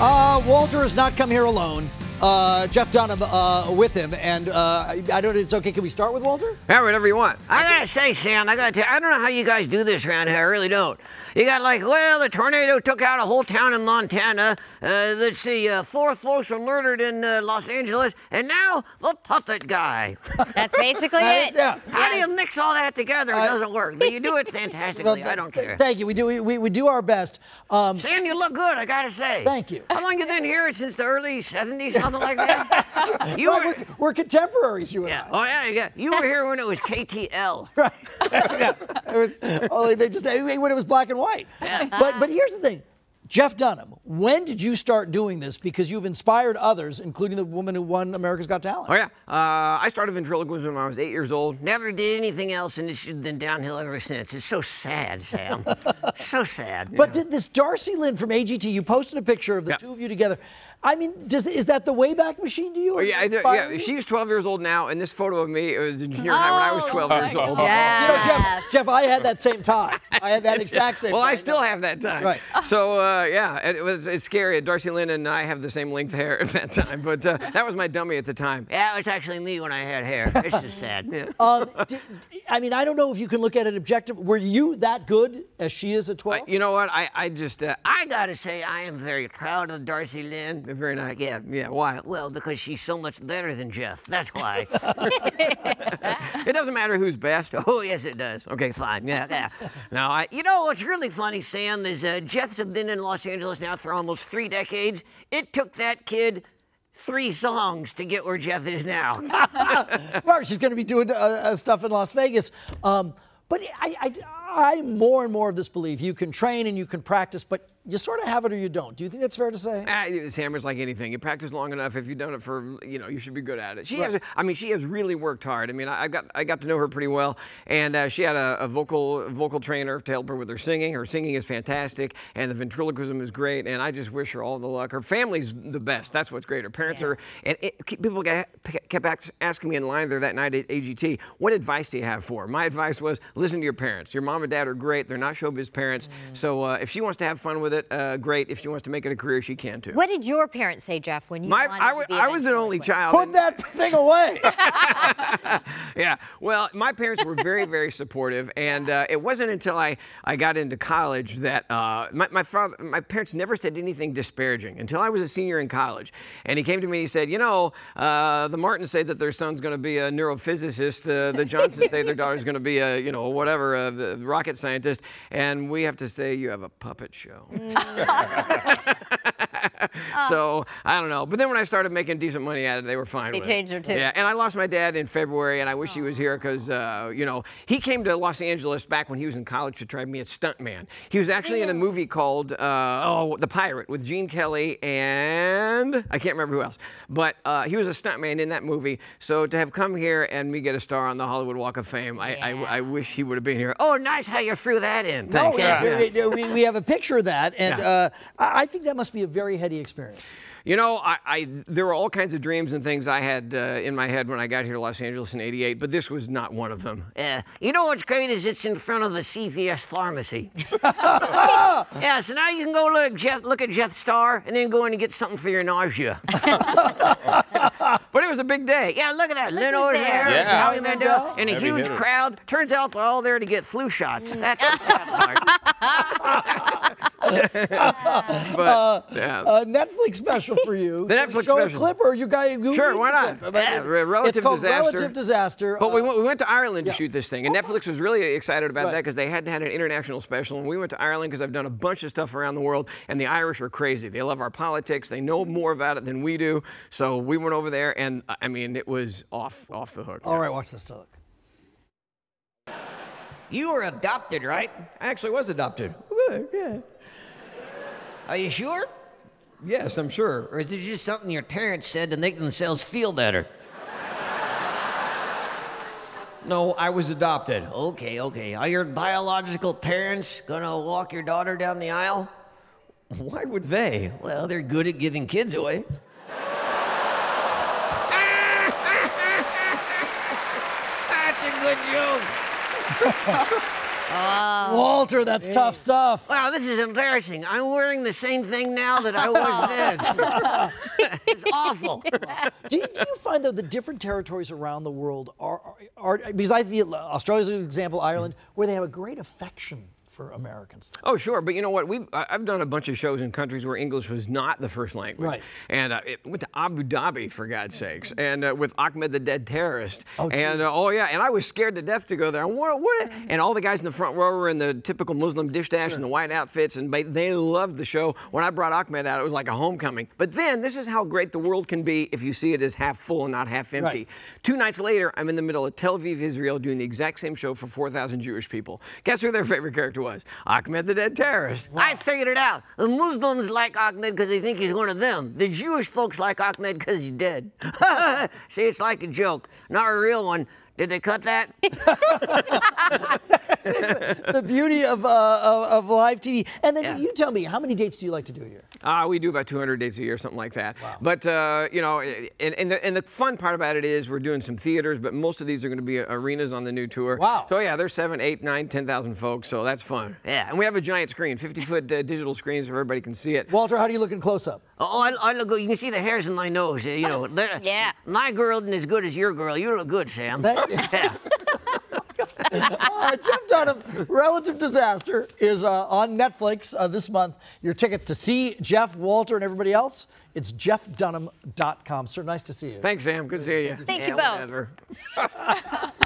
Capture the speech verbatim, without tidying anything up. Uh, Walter has not come here alone. Uh, Jeff Dunham uh, with him, and uh, I, I don't. It's okay. Can we start with Walter? Yeah, whatever you want. I gotta say, Sam, I gotta tell you, I don't know how you guys do this around here. I really don't. You got like, well, the tornado took out a whole town in Montana. Uh, let's see, uh, four folks were murdered in uh, Los Angeles, and now the puppet guy. That's basically it. Yeah. How yeah. do you mix all that together? It uh, doesn't work, but you do it fantastically. Well, I don't care. Thank you. We do. We, we, we do our best. Um, Sam, you look good. I gotta say. Thank you. How long you been here? Since the early seventies. Like that. You well, were, we're, we're contemporaries, you and yeah. I. Oh yeah, yeah. You were here when it was K T L. Right. Yeah. It was only they just when it was black and white. Yeah. But but here's the thing, Jeff Dunham. When did you start doing this? Because you've inspired others, including the woman who won America's Got Talent. Oh yeah. Uh, I started ventriloquism when I was eight years old. Never did anything else, and it's been downhill ever since. It's so sad, Sam. So sad. But know. Did this Darci Lynne from A G T? You posted a picture of the yeah. two of you together. I mean, does, is that the Wayback Machine to you? Oh, yeah, I do, yeah. You? She's twelve years old now, and this photo of me, it was in junior oh, high when I was twelve years old. Yeah. You know, Jeff, Jeff, I had that same tie. I had that exact same well, tie. Well, I still have that tie. Right. So, uh, yeah, it was, it's scary. Darci Lynne and I have the same length hair at that time, but uh, that was my dummy at the time. Yeah, it was actually me when I had hair. It's just sad. Yeah. Um, did, I mean, I don't know if you can look at it objective. Were you that good as she is at twelve? Uh, you know what? I, I just, uh, I got to say, I am very proud of Darci Lynne. Very nice. Yeah, yeah. Why? Well, because she's so much better than Jeff. That's why. It doesn't matter who's best. Oh, yes, it does. Okay, fine. Yeah, yeah. Now, I, you know what's really funny, Sam, is uh, Jeff's been in Los Angeles now for almost three decades. It took that kid three songs to get where Jeff is now. Well, she's going to be doing uh, stuff in Las Vegas. Um, but I, I, I more and more of this belief you can train and you can practice, but you sort of have it or you don't. Do you think that's fair to say? Uh, Sam's like anything. You practice long enough. If you've done it for, you know, you should be good at it. She right. has. I mean, she has really worked hard. I mean, I, I got I got to know her pretty well, and uh, she had a, a vocal a vocal trainer to help her with her singing. Her singing is fantastic, and the ventriloquism is great. And I just wish her all the luck. Her family's the best. That's what's great. Her parents yeah. are. And it, people kept asking me in line there that night at A G T, "What advice do you have for her?" My advice was, listen to your parents. Your mom and dad are great. They're not showbiz parents. Mm. So uh, if she wants to have fun with it. Uh, great. If she wants to make it a career, she can too. What did your parents say, Jeff, when you My, wanted I, to be I was an only child. Put that thing away. Yeah. Well, my parents were very, very supportive, and uh, it wasn't until I, I got into college that uh, my, my father, my parents never said anything disparaging until I was a senior in college, and he came to me and he said, you know, uh, the Martins say that their son's going to be a neurophysicist, uh, the Johnsons say their daughter's going to be a, you know, whatever, a, a rocket scientist, and we have to say you have a puppet show. So I don't know, but then when I started making decent money at it, they were fine. They with changed it. Her too. Yeah, and I lost my dad in February, and I wish Aww. He was here because uh, you know he came to Los Angeles back when he was in college to try to be a stuntman. He was actually in a movie called uh, Oh, The Pirate with Gene Kelly and I can't remember who else, but uh, he was a stuntman in that movie. So to have come here and me get a star on the Hollywood Walk of Fame, I, yeah. I, I wish he would have been here. Oh, nice how you threw that in. Thanks. No, yeah. we, we, we have a picture of that. And yeah. uh, I think that must be a very heady experience. You know, I, I, there were all kinds of dreams and things I had uh, in my head when I got here to Los Angeles in eighty-eight, but this was not one of them. Yeah. You know what's great is it's in front of the C V S pharmacy. Yeah, so now you can go look at, Jeff, look at Jeff Star and then go in and get something for your nausea. But it was a big day. Yeah, look at that. Lynn over there, yeah. and Howie Mandel, and a Every huge hitter. crowd. Turns out they're all there to get flu shots. That's the sad part. but, uh, yeah. A Netflix special for you. The Netflix show special. Show a clip or you guys... Sure, why not? Clip, yeah. Relative it's called Disaster. Relative Disaster. But uh, we, went, we went to Ireland yeah. to shoot this thing, and oh, Netflix was really excited about right. that because they hadn't had an international special, and we went to Ireland because I've done a bunch of stuff around the world, and the Irish are crazy. They love our politics. They know more about it than we do. So we went over there, and, uh, I mean, it was off, off the hook. All yeah. right, watch this look. You were adopted, right? I actually was adopted. Yeah. Are you sure? Yes, I'm sure. Or is it just something your parents said to make themselves feel better? No, I was adopted. Okay, okay. Are your biological parents gonna walk your daughter down the aisle? Why would they? Well, they're good at giving kids away. That's a good joke. Oh. Walter, that's Dang. tough stuff. Wow, this is embarrassing. I'm wearing the same thing now that I was then. It's awful. do, you, do you find, though, the different territories around the world are, are, are because I think Australia's an example, Ireland, where they have a great affection for Americans. Oh, sure, but you know what? We I've done a bunch of shows in countries where English was not the first language. Right. And uh, it went to Abu Dhabi, for God's sakes, and uh, with Ahmed the Dead Terrorist. Oh, and uh, oh, yeah, and I was scared to death to go there. What, what? And all the guys in the front row were in the typical Muslim dish dash sure. and the white outfits, and they loved the show. When I brought Ahmed out, it was like a homecoming. But then, this is how great the world can be if you see it as half full and not half empty. Right. Two nights later, I'm in the middle of Tel Aviv, Israel, doing the exact same show for four thousand Jewish people. Guess who their favorite character was? Was Ahmed the Dead Terrorist. Wow. I figured it out. The Muslims like Ahmed because they think he's one of them. The Jewish folks like Ahmed because he's dead. See, it's like a joke, not a real one. Did they cut that? The beauty of, uh, of, of live T V. And then yeah. you tell me, how many dates do you like to do a year? Uh, we do about two hundred dates a year, something like that. Wow. But, uh, you know, and, and, the, and the fun part about it is we're doing some theaters, but most of these are going to be arenas on the new tour. Wow. So, yeah, there's seven, eight, nine, ten thousand folks, so that's fun. Yeah, and we have a giant screen, fifty-foot uh, digital screen so everybody can see it. Walter, how do you look in close-up? Oh, I, I look good. You can see the hairs in my nose. You know, yeah. My girl isn't as good as your girl. You look good, Sam. Thank Yeah. uh, Jeff Dunham, Relative Disaster is uh, on Netflix uh, this month. Your tickets to see Jeff, Walter, and everybody else, it's jeff dunham dot com. Sir, nice to see you. Thanks, Sam. Good to see you. Thank yeah, you both.